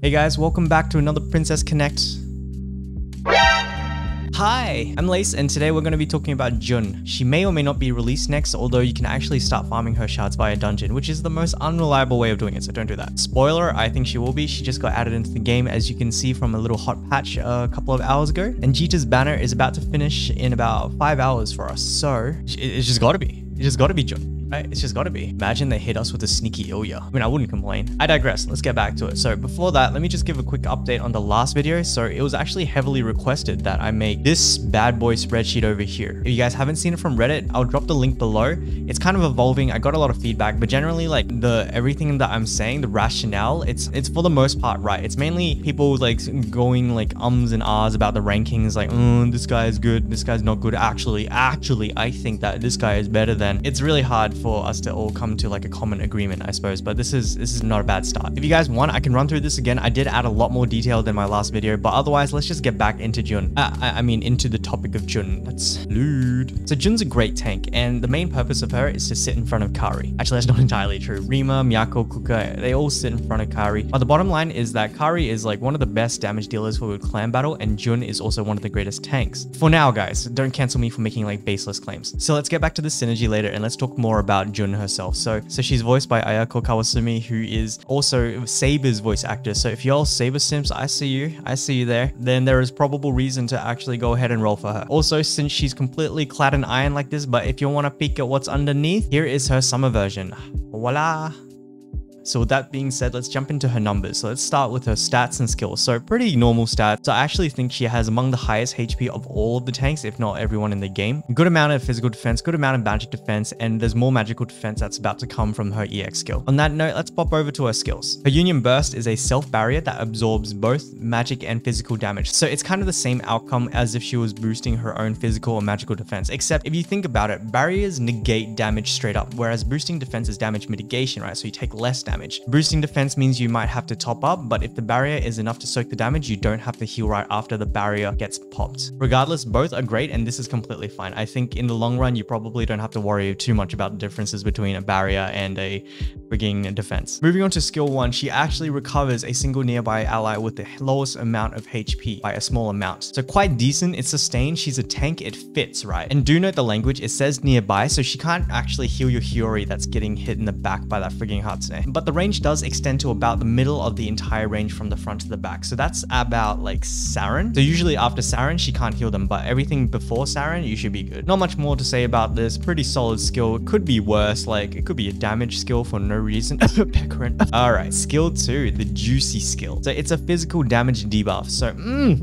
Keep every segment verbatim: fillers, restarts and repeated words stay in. Hey guys, welcome back to another Princess Connect. Hi, I'm Lace and today we're going to be talking about Jun. She may or may not be released next, although you can actually start farming her shards via dungeon, which is the most unreliable way of doing it, so don't do that. Spoiler, I think she will be. She just got added into the game, as you can see from a little hot patch a couple of hours ago. And Jita's banner is about to finish in about five hours for us, so it's just got to be. It's just got to be Jun. Right? It's just gotta be. Imagine they hit us with a sneaky Ilya. I mean, I wouldn't complain. I digress. Let's get back to it. So before that, let me just give a quick update on the last video. So it was actually heavily requested that I make this bad boy spreadsheet over here. If you guys haven't seen it from Reddit, I'll drop the link below. It's kind of evolving. I got a lot of feedback, but generally like the everything that I'm saying, the rationale, it's it's for the most part right. It's mainly people like going like ums and ahs about the rankings, like, oh, this guy is good, this guy's not good. Actually, actually, I think that this guy is better than. It's really hard for us to all come to like a common agreement, I suppose, but this is this is not a bad start. If you guys want, I can run through this again. I did add a lot more detail than my last video, but otherwise let's just get back into Jun. uh, I, I mean into the topic of Jun. That's lewd. So Jun's a great tank and the main purpose of her is to sit in front of Kari. Actually, that's not entirely true. Rima, Miyako, Kuka, they all sit in front of Kari, but the bottom line is that Kari is like one of the best damage dealers for Clan Battle and Jun is also one of the greatest tanks. For now guys, don't cancel me for making like baseless claims. So let's get back to the synergy later and let's talk more about about Jun herself. So, so she's voiced by Ayako Kawasumi, who is also Saber's voice actor. So if y'all Saber simps, I see you, I see you there, then there is probable reason to actually go ahead and roll for her. Also, since she's completely clad in iron like this, but if you want to peek at what's underneath, here is her summer version. Voila. So with that being said, let's jump into her numbers. So let's start with her stats and skills. So pretty normal stats. So I actually think she has among the highest H P of all of the tanks, if not everyone in the game. Good amount of physical defense, good amount of magic defense, and there's more magical defense that's about to come from her E X skill. On that note, let's pop over to her skills. Her Union Burst is a self barrier that absorbs both magic and physical damage. So it's kind of the same outcome as if she was boosting her own physical or magical defense, except if you think about it, barriers negate damage straight up, whereas boosting defense is damage mitigation, right? So you take less damage. Damage. Boosting defense means you might have to top up, but if the barrier is enough to soak the damage, you don't have to heal right after the barrier gets popped. Regardless, both are great and this is completely fine. I think in the long run, you probably don't have to worry too much about the differences between a barrier and a frigging defense. Moving on to skill one, she actually recovers a single nearby ally with the lowest amount of H P by a small amount. So quite decent, it's sustained, she's a tank, it fits, right? And do note the language, it says nearby, so she can't actually heal your Hiyori that's getting hit in the back by that frigging Hatsune. But the range does extend to about the middle of the entire range from the front to the back. So that's about like Saren. So usually after Saren, she can't heal them, but everything before Saren, you should be good. Not much more to say about this. Pretty solid skill. It could be worse. Like it could be a damage skill for no reason. Pecorin. All right. Skill two, the juicy skill. So it's a physical damage debuff. So, mmm.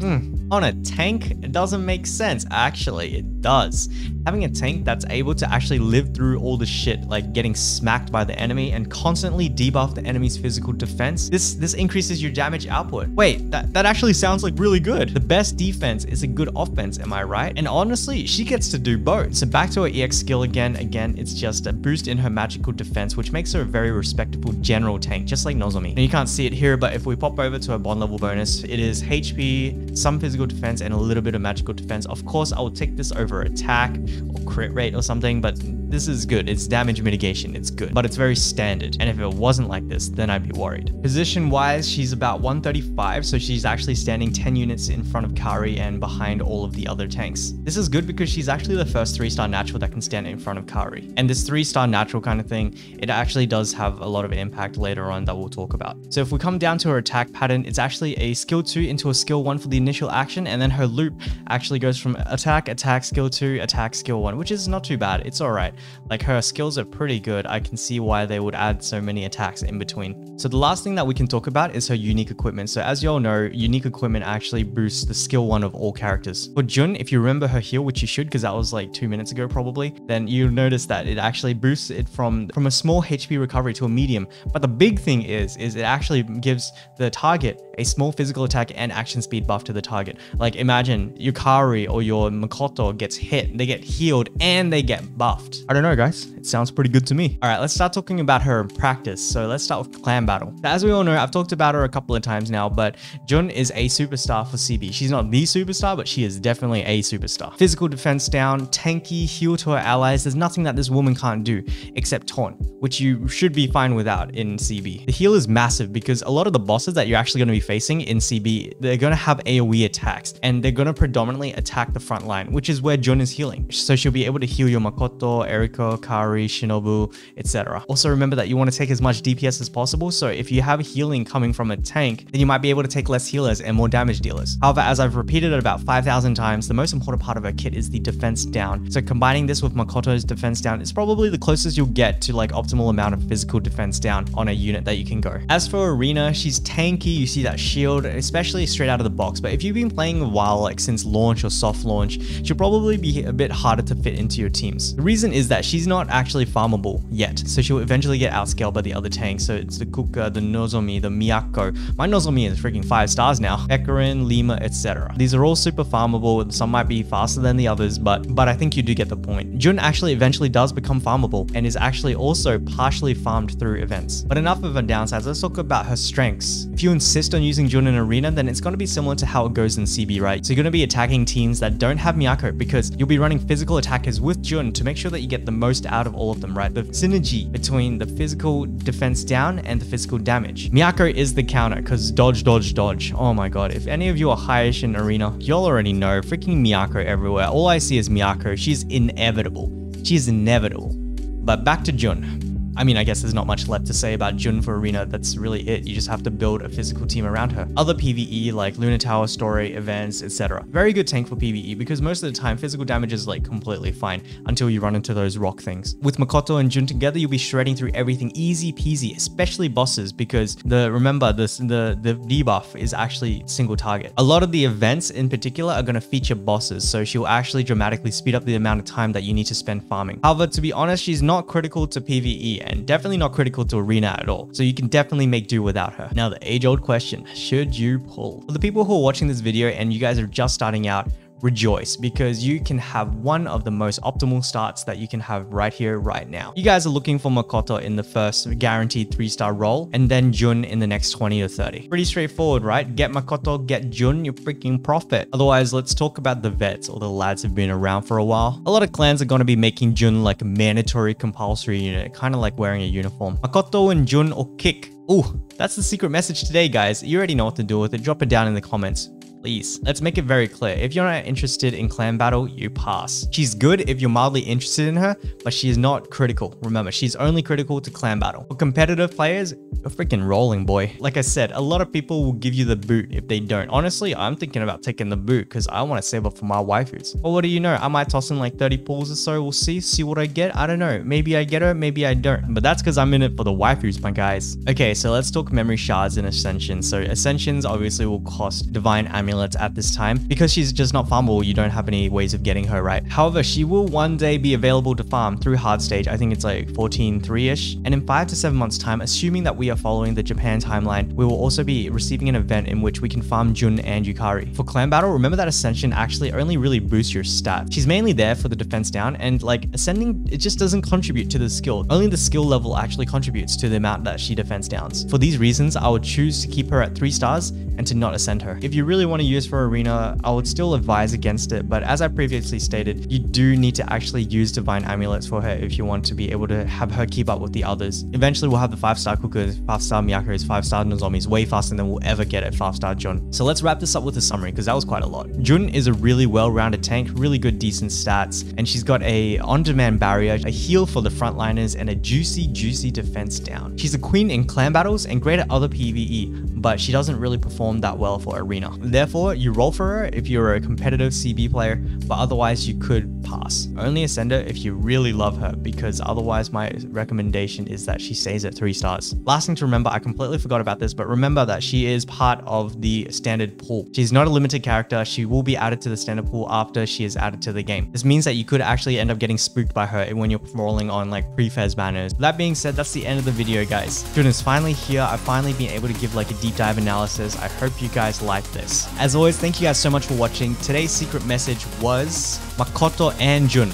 Mm. On a tank, it doesn't make sense. Actually, it does. Having a tank that's able to actually live through all the shit, like getting smacked by the enemy and constantly debuff the enemy's physical defense, this this increases your damage output. Wait, that, that actually sounds like really good. The best defense is a good offense, am I right? And honestly, she gets to do both. So back to her E X skill again. Again, it's just a boost in her magical defense, which makes her a very respectable general tank, just like Nozomi. And you can't see it here, but if we pop over to her bond level bonus, it is H P, some physical defense and a little bit of magical defense. Of course, I will take this over attack or crit rate or something, but this is good. It's damage mitigation. It's good, but it's very standard. And if it wasn't like this, then I'd be worried. Position wise, she's about one thirty-five. So she's actually standing ten units in front of Kari and behind all of the other tanks. This is good because she's actually the first three star natural that can stand in front of Kari. And this three star natural kind of thing, it actually does have a lot of impact later on that we'll talk about. So if we come down to her attack pattern, it's actually a skill two into a skill one for the initial action, and then her loop actually goes from attack, attack, skill two, attack, skill one, which is not too bad. It's all right. Like her skills are pretty good. I can see why they would add so many attacks in between. So the last thing that we can talk about is her unique equipment. So as you all know, unique equipment actually boosts the skill one of all characters. For Jun, if you remember her heal, which you should, because that was like two minutes ago probably, then you'll notice that it actually boosts it from, from a small H P recovery to a medium. But the big thing is, is it actually gives the target a small physical attack and action speed buff to the target. Like imagine Yukari or your Makoto gets hit, they get healed and they get buffed. I don't know, guys. It sounds pretty good to me. All right, let's start talking about her in practice. So let's start with Clan Battle. Now, as we all know, I've talked about her a couple of times now, but Jun is a superstar for C B. She's not the superstar, but she is definitely a superstar. Physical defense down, tanky, heal to her allies. There's nothing that this woman can't do except taunt, which you should be fine without in C B. The heal is massive because a lot of the bosses that you're actually going to be facing in C B, they're going to have AoE attacks and they're going to predominantly attack the front line, which is where Jun is healing. So she'll be able to heal your Makoto, Eriko, Kari, Shinobu, et cetera. Also remember that you want to take as much D P S as possible. So if you have healing coming from a tank, then you might be able to take less healers and more damage dealers. However, as I've repeated it about five thousand times, the most important part of her kit is the defense down. So combining this with Makoto's defense down is probably the closest you'll get to like optimal amount of physical defense down on a unit that you can go. As for Arena, she's tanky. You see that shield, especially straight out of the box. But if you've been playing a while, like since launch or soft launch, she'll probably be a bit harder to fit into your teams. The reason is that she's not actually farmable yet. So she'll eventually get outscaled by the other tanks. So it's the Kuka, the Nozomi, the Miyako. My Nozomi is freaking five stars now. Pecorin, Lima, et cetera. These are all super farmable. Some might be faster than the others, but, but I think you do get the point. Jun actually eventually does become farmable and is actually also partially farmed through events. But enough of her downsides, let's talk about her strengths. If you insist on using Jun in Arena, then it's going to be similar to how it goes in C B, right? So you're going to be attacking teams that don't have Miyako because you'll be running physical attackers with Jun to make sure that you get the most out of all of them, right? The synergy between the physical defense down and the physical damage. Miyako is the counter because dodge, dodge, dodge. Oh my god, if any of you are highish in Arena, y'all already know, freaking Miyako everywhere. All I see is Miyako. She's inevitable. She's inevitable. But back to Jun. I mean, I guess there's not much left to say about Jun for Arena. That's really it. You just have to build a physical team around her. Other PvE like Lunar Tower, story, events, et cetera. Very good tank for PvE because most of the time physical damage is like completely fine until you run into those rock things. With Makoto and Jun together, you'll be shredding through everything easy peasy, especially bosses because the remember this the the debuff is actually single target. A lot of the events in particular are going to feature bosses, so she'll actually dramatically speed up the amount of time that you need to spend farming. However, to be honest, she's not critical to PvE and definitely not critical to Arena at all. So you can definitely make do without her. Now the age-old question, should you pull? For the people who are watching this video and you guys are just starting out, rejoice because you can have one of the most optimal starts that you can have right here, right now. You guys are looking for Makoto in the first guaranteed three star role and then Jun in the next twenty to thirty. Pretty straightforward, right? Get Makoto, get Jun, you freaking profit. Otherwise, let's talk about the vets or the lads who've been around for a while. A lot of clans are going to be making Jun like a mandatory compulsory unit, kind of like wearing a uniform. Makoto and Jun or kick. Ooh, that's the secret message today, guys. You already know what to do with it. Drop it down in the comments. Please. Let's make it very clear. If you're not interested in Clan Battle, you pass. She's good if you're mildly interested in her, but she is not critical. Remember, she's only critical to Clan Battle. For competitive players, you're freaking rolling, boy. Like I said, a lot of people will give you the boot if they don't. Honestly, I'm thinking about taking the boot because I want to save up for my waifus. But what do you know? I might toss in like thirty pulls or so. We'll see. See what I get. I don't know. Maybe I get her. Maybe I don't. But that's because I'm in it for the waifus, my guys. Okay, so let's talk memory shards and ascensions. So ascensions obviously will cost divine amulets at this time because she's just not farmable. You don't have any ways of getting her, right? However, she will one day be available to farm through hard stage. I think it's like fourteen three ish, and in five to seven months time, assuming that we are following the Japan timeline, we will also be receiving an event in which we can farm Jun and Yukari. For Clan Battle, remember that ascension actually only really boosts your stats. She's mainly there for the defense down, and like ascending, it just doesn't contribute to the skill. Only the skill level actually contributes to the amount that she defense downs. For these reasons, I would choose to keep her at three stars and to not ascend her. If you really want to use for Arena, I would still advise against it, but as I previously stated, you do need to actually use divine amulets for her if you want to be able to have her keep up with the others. Eventually we'll have the five star Kukas, five star Miyakos, five star Nozomis way faster than we'll ever get at five star Jun. So let's wrap this up with a summary because that was quite a lot. Jun is a really well-rounded tank, really good decent stats, and she's got a on-demand barrier, a heal for the frontliners, and a juicy juicy defense down. She's a queen in clan battles and great at other PvE, but she doesn't really perform that well for Arena. Therefore, you roll for her if you're a competitive C B player, but otherwise you could pass. Only ascend her if you really love her, because otherwise my recommendation is that she stays at three stars. Last thing to remember, I completely forgot about this, but remember that she is part of the standard pool. She's not a limited character. She will be added to the standard pool after she is added to the game. This means that you could actually end up getting spooked by her when you're rolling on like pre-fez banners. That being said, that's the end of the video, guys. Jun is finally here. I've finally been able to give like a deep dive analysis. I hope you guys like this. As always, thank you guys so much for watching. Today's secret message was Makoto and Jun.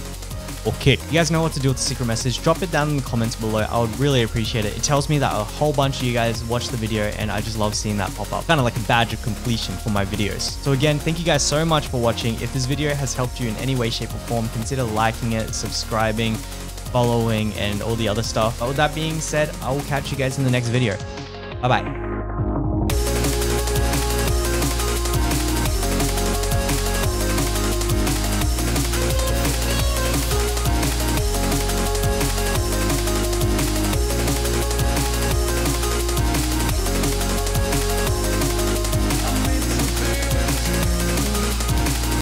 or kick. You guys know what to do with the secret message. Drop it down in the comments below. I would really appreciate it. It tells me that a whole bunch of you guys watched the video and I just love seeing that pop up. Kind of like a badge of completion for my videos. So again, thank you guys so much for watching. If this video has helped you in any way, shape or form, consider liking it, subscribing, following and all the other stuff. But with that being said, I will catch you guys in the next video. Bye bye.